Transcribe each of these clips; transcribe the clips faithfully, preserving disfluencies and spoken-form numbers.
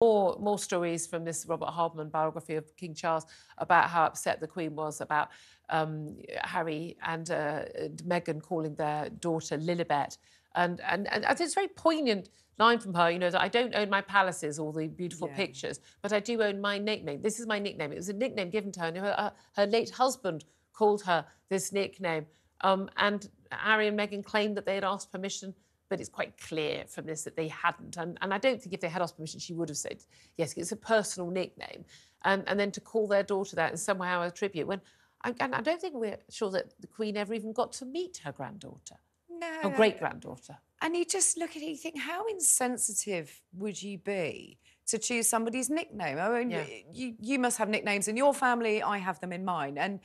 More, more stories from this Robert Hardman biography of King Charles about how upset the Queen was about um, Harry and uh, Meghan calling their daughter Lilibet. And, and, and it's a very poignant line from her, you know, that I don't own my palaces or the beautiful yeah. pictures, but I do own my nickname. This is my nickname. It was a nickname given to her. And her, her late husband called her this nickname. Um, and Harry and Meghan claimed that they had asked permission, but it's quite clear from this that they hadn't. And, and I don't think if they had asked permission, she would have said, yes, it's a personal nickname. And, and then to call their daughter that and somehow attribute. When, and I don't think we're sure that the Queen ever even got to meet her granddaughter. No. Her great-granddaughter. And you just look at it, you think, how insensitive would you be to choose somebody's nickname? I mean, yeah. you, you must have nicknames in your family, I have them in mine. And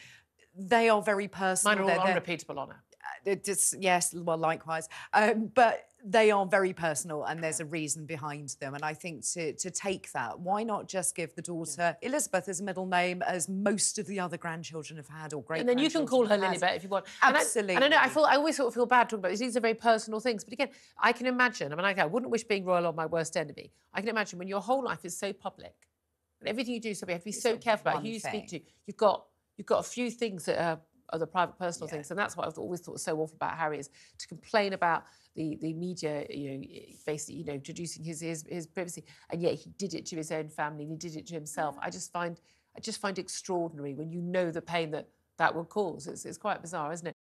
they are very personal. Mine are all unrepeatable honour. It just, yes, well, likewise. Um, but they are very personal and there's a reason behind them. And I think to, to take that, why not just give the daughter yeah. Elizabeth as a middle name, as most of the other grandchildren have had, or great And then you can call her Lilibet if you want. Absolutely. And I, and I know, I, feel, I always sort of feel bad talking about this. These are very personal things. But again, I can imagine, I mean, I, I wouldn't wish being royal on my worst enemy. I can imagine when your whole life is so public, and everything you do, so you have to be it's so careful about who you speak to. You've got, you've got a few things that are other private personal yeah. things, and that's what I've always thought so awful about Harry, is to complain about the the media, you know, basically, you know, reducing his his, his privacy, and yet he did it to his own family and he did it to himself. I just find I just find it extraordinary when you know the pain that that would cause. It's it's quite bizarre, isn't it?